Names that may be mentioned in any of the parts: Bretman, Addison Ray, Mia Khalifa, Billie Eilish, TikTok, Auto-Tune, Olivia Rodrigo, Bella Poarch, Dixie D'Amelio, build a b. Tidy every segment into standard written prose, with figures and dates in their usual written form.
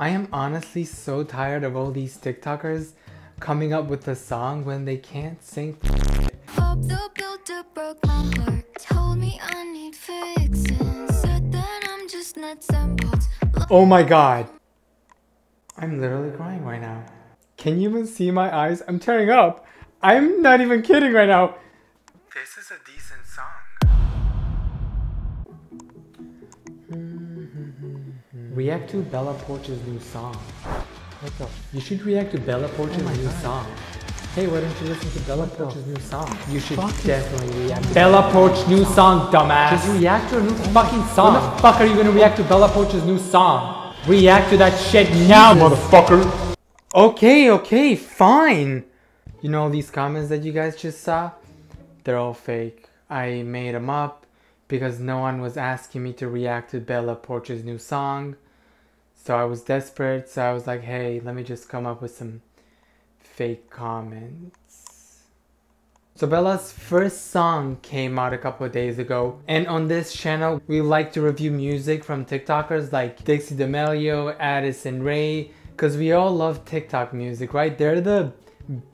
I am honestly so tired of all these TikTokers coming up with a song when they can't sing. Hope the builder broke my heart, told me I need fixing, said that I'm just nuts and bolts. Oh my god. I'm literally crying right now. Can you even see my eyes? I'm tearing up. I'm not even kidding right now. This is a decent song. React to Bella Poarch's new song. What the? You should react to Bella Poarch's new song. Hey, why don't you listen to Bella Poarch's new song? You should definitely react to Bella Poarch's new song, dumbass. Just react to a new fucking song. When the fuck are you gonna react to Bella Poarch's new song? React to that shit now, motherfucker. Okay, okay, fine. You know, these comments that you guys just saw, they're all fake. I made them up because no one was asking me to react to Bella Poarch's new song. So I was desperate, so I was like, hey, let me just come up with some fake comments. So Bella's first song came out a couple of days ago, and on this channel we like to review music from TikTokers like Dixie D'Amelio, Addison Ray, because we all love TikTok music, right? They're the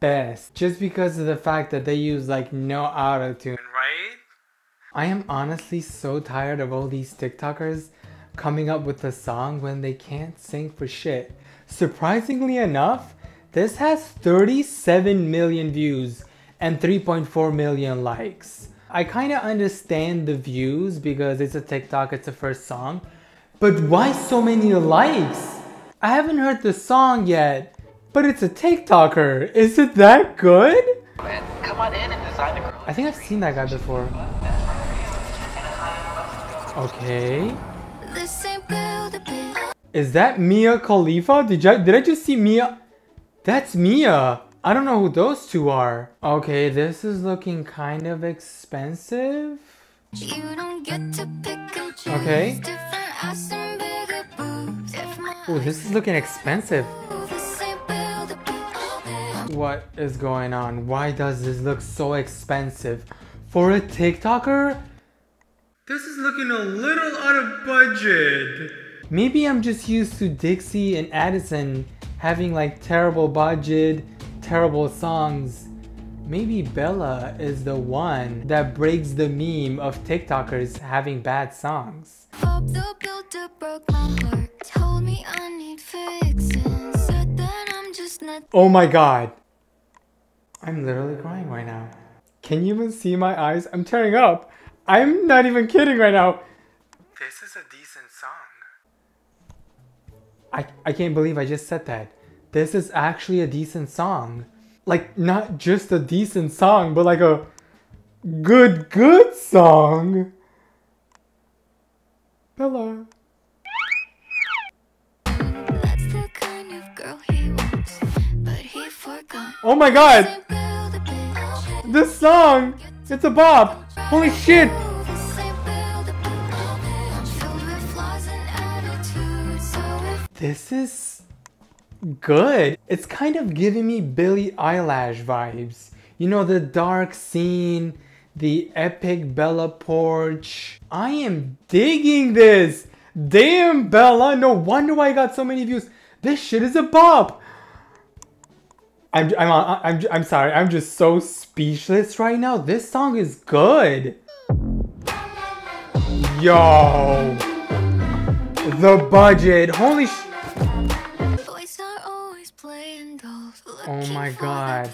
best, just because of the fact that they use like no auto-tune, right? I am honestly so tired of all these TikTokers coming up with a song when they can't sing for shit. Surprisingly enough, this has 37 million views and 3.4 million likes. I kind of understand the views because it's a TikTok, it's the first song, but why so many likes? I haven't heard the song yet, but it's a TikToker. Is it that good? Man, come on in and design a girl. I think I've seen that guy before. Okay. Is that Mia Khalifa? Did I just see Mia? That's Mia. I don't know who those two are. Okay, this is looking kind of expensive. Okay. Oh, this is looking expensive. What is going on? Why does this look so expensive? For a TikToker? This is looking a little out of budget. Maybe I'm just used to Dixie and Addison having like terrible budget, terrible songs. Maybe Bella is the one that breaks the meme of TikTokers having bad songs. Hope the builder broke my heart, told me I need fixing, said that I'm just not. Oh my god. I'm literally crying right now. Can you even see my eyes? I'm tearing up. I'm not even kidding right now. This is a decent song. I can't believe I just said that. This is actually a decent song. Like, not just a decent song, but like a good song. Bella. That's the kind of girl he wants, but he forgot. Oh my god! This song! It's a bop! Holy shit! This is good. It's kind of giving me Billie Eilish vibes. You know, the dark scene, the epic Bella Poarch. I am digging this. Damn, Bella. No wonder why I got so many views. This shit is a bop. I'm sorry, I'm just so speechless right now. This song is good. Yo. The budget. Holy sh... Oh my god.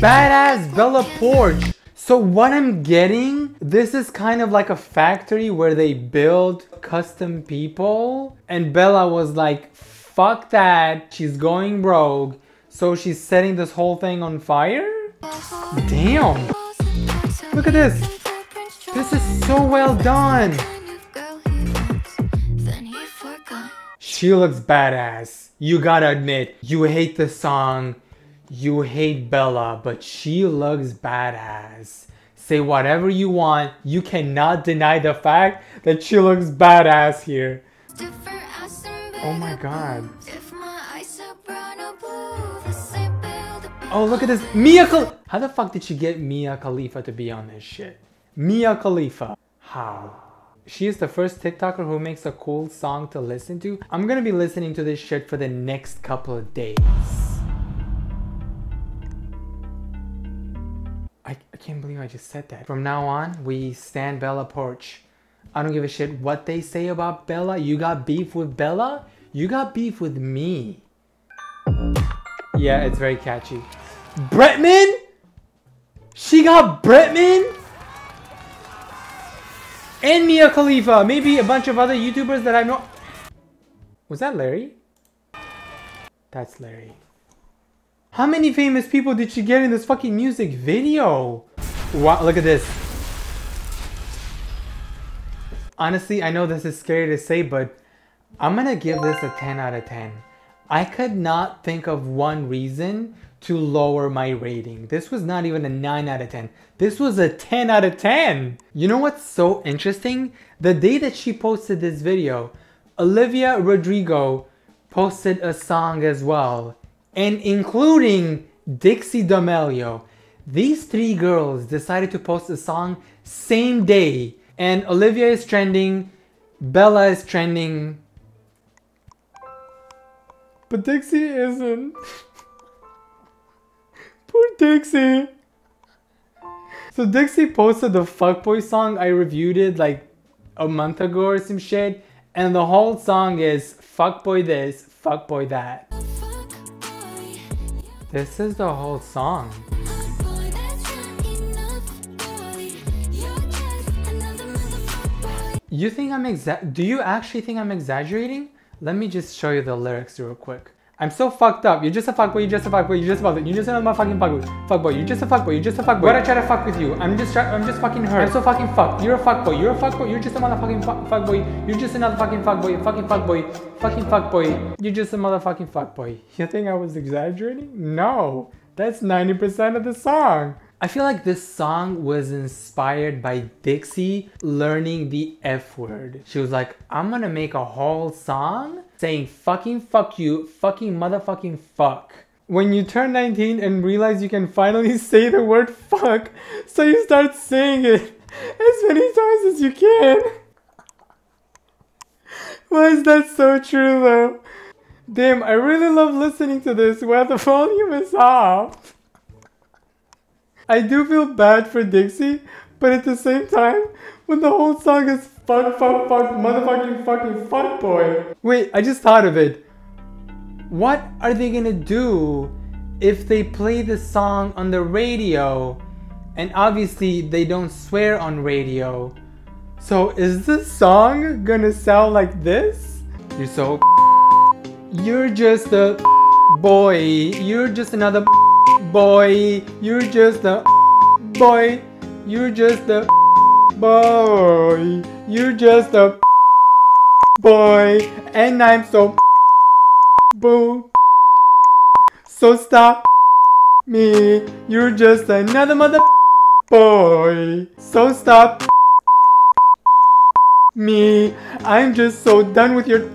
Badass Bella Poarch. So what I'm getting, this is kind of like a factory where they build custom people. And Bella was like, fuck that. She's going rogue. So she's setting this whole thing on fire? Damn! Look at this! This is so well done! She looks badass. You gotta admit, you hate the song, you hate Bella, but she looks badass. Say whatever you want, you cannot deny the fact that she looks badass here. Oh my god. Oh, look at this. Mia Khalifa. How the fuck did she get Mia Khalifa to be on this shit? Mia Khalifa. How? She is the first TikToker who makes a cool song to listen to. I'm gonna be listening to this shit for the next couple of days. I can't believe I just said that. From now on, we stand Bella Poarch. I don't give a shit what they say about Bella. You got beef with Bella? You got beef with me. Yeah, it's very catchy. Bretman? She got Bretman? And Mia Khalifa, maybe a bunch of other YouTubers that I know. Was that Larry? That's Larry. How many famous people did she get in this fucking music video? Wow, look at this. Honestly, I know this is scary to say, but I'm gonna give this a 10 out of 10. I could not think of one reason to lower my rating. This was not even a 9 out of 10. This was a 10 out of 10. You know what's so interesting? The day that she posted this video, Olivia Rodrigo posted a song as well, and including Dixie D'Amelio. These three girls decided to post a song same day, and Olivia is trending, Bella is trending, but Dixie isn't. Poor Dixie. So Dixie posted the fuckboy song I reviewed it like a month ago or some shit. And the whole song is fuckboy this, fuckboy that. This is the whole song. You think I'm do you actually think I'm exaggerating? Let me just show you the lyrics real quick. I'm so fucked up. You're just a fuckboy, you're just a fuckboy, you're just a fuckboy, you're just another fucking fuckboy, you're just a fuckboy, you're just a fuckboy. Why'd I try to fuck with you? I'm just fucking hurt. I'm so fucking fucked. You're a fuckboy, you're a fuckboy, you're just a motherfucking fuckboy, you're just another fucking fuckboy, fucking fuckboy, you're just a motherfucking fuckboy. You think I was exaggerating? No. That's 90% of the song. I feel like this song was inspired by Dixie learning the F word. She was like, I'm gonna make a whole song saying fucking fuck you, fucking motherfucking fuck. When you turn 19 and realize you can finally say the word fuck, so you start saying it as many times as you can. Why is that so true though? Damn, I really love listening to this where the volume is off. I do feel bad for Dixie, but at the same time, when the whole song is fuck, fuck, fuck, motherfucking fucking fuck boy. Wait, I just thought of it. What are they gonna do if they play the song on the radio? And obviously they don't swear on radio. So is this song gonna sound like this? You're so you're just a boy. You're just another boy, you're just a boy, you're just a boy, you're just a boy, and I'm so boo, so stop me, you're just another mother boy, so stop me, I'm just so done with your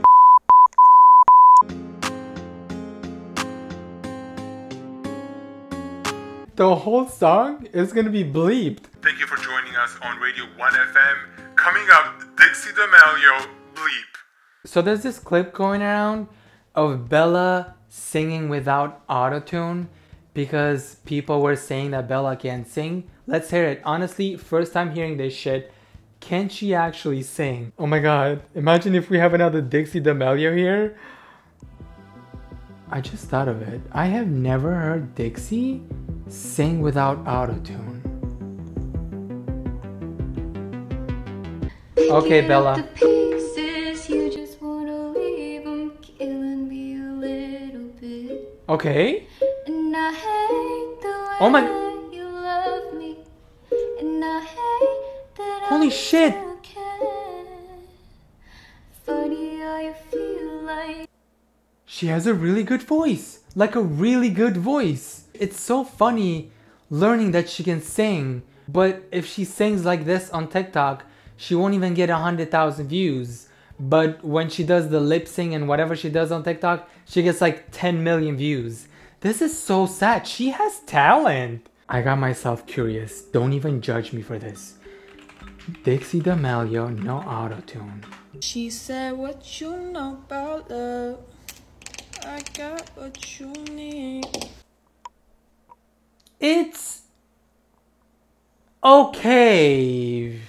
the whole song is gonna be bleeped. Thank you for joining us on Radio 1FM. Coming up, Dixie D'Amelio, bleep. So there's this clip going around of Bella singing without autotune because people were saying that Bella can't sing. Let's hear it. Honestly, first time hearing this shit, can she actually sing? Oh my god, imagine if we have another Dixie D'Amelio here. I just thought of it. I have never heard Dixie sing without autotune. Okay, Bella. Pieces, you just wanna leave them killing me a little bit. Okay. And I hate the way oh my you love me. And I hate that holy shit. Funny how you feel like she has a really good voice. Like a really good voice. It's so funny learning that she can sing, but if she sings like this on TikTok, she won't even get 100,000 views. But when she does the lip sync and whatever she does on TikTok, she gets like 10 million views. This is so sad. She has talent. I got myself curious. Don't even judge me for this. Dixie D'Amelio, no auto-tune. She said what you know about love, I got what you need. It's okay.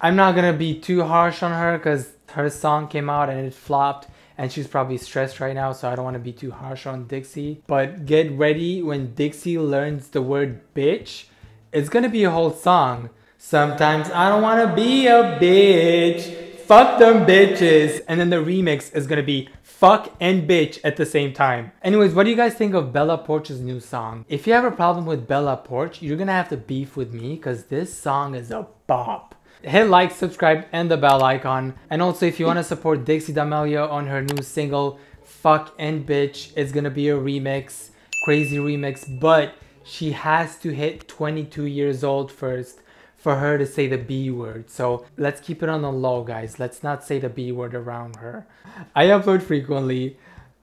I'm not gonna be too harsh on her because her song came out and it flopped and she's probably stressed right now, so I don't want to be too harsh on Dixie. But get ready, when Dixie learns the word bitch, it's gonna be a whole song. Sometimes I don't want to be a bitch, fuck them bitches. And then the remix is gonna be fuck and bitch at the same time. Anyways, what do you guys think of Bella Poarch's new song? If you have a problem with Bella Poarch, you're gonna have to beef with me because this song is a bop. Hit like, subscribe, and the bell icon. And also, if you want to support Dixie D'Amelio on her new single, Fuck and Bitch, it's gonna be a remix, crazy remix, but she has to hit 22 years old first for her to say the B word. So let's keep it on the low, guys. Let's not say the B word around her. I upload frequently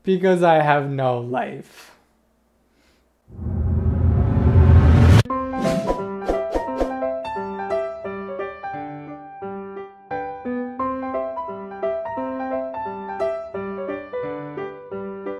because I have no life.